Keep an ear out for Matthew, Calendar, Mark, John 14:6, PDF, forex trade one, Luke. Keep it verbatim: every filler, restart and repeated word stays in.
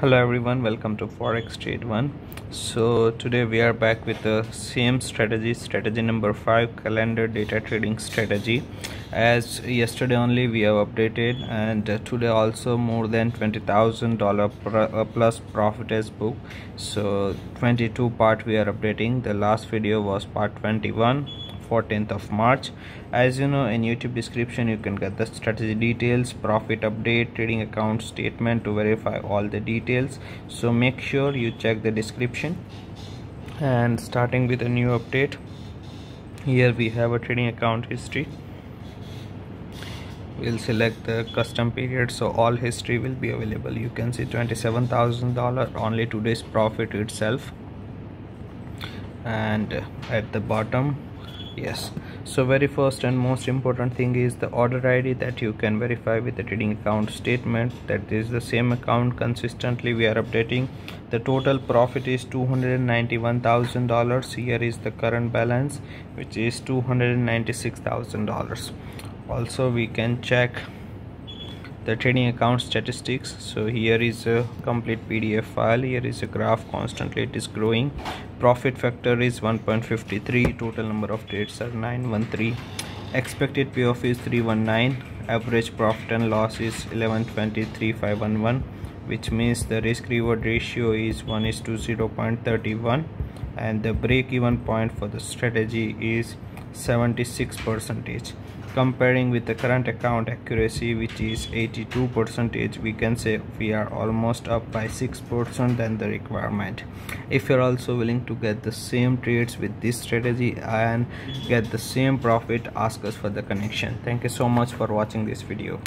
Hello everyone, welcome to forex trade one. So today we are back with the same strategy strategy number five, calendar data trading strategy. As yesterday only we have updated, and today also more than twenty thousand dollars plus profit is booked. So twenty-two part we are updating. The last video was part twenty-one, fourteenth of March. As you know, in YouTube description you can get the strategy details, profit update, trading account statement to verify all the details. So make sure you check the description. And starting with a new update, here we have a trading account history. We'll select the custom period, so all history will be available. You can see twenty-seven thousand dollars, only today's profit itself. And at the bottom, yes, so very first and most important thing is the order I D that you can verify with the trading account statement, that is the same account consistently we are updating. The total profit is two hundred ninety-one thousand dollars. Here is the current balance, which is two hundred ninety-six thousand dollars. Also we can check the trading account statistics. So here is a complete P D F file. Here is a graph, constantly it is growing. Profit factor is one point five three, total number of trades are nine hundred thirteen, expected payoff is three hundred nineteen, average profit and loss is eleven twenty-three five eleven, which means the risk reward ratio is one is to zero point three one, and the break even point for the strategy is seventy-six percent. Comparing with the current account accuracy, which is eighty-two percent, we can say we are almost up by six percent than the requirement. If you're also willing to get the same trades with this strategy and get the same profit, ask us for the connection. Thank you so much for watching this video.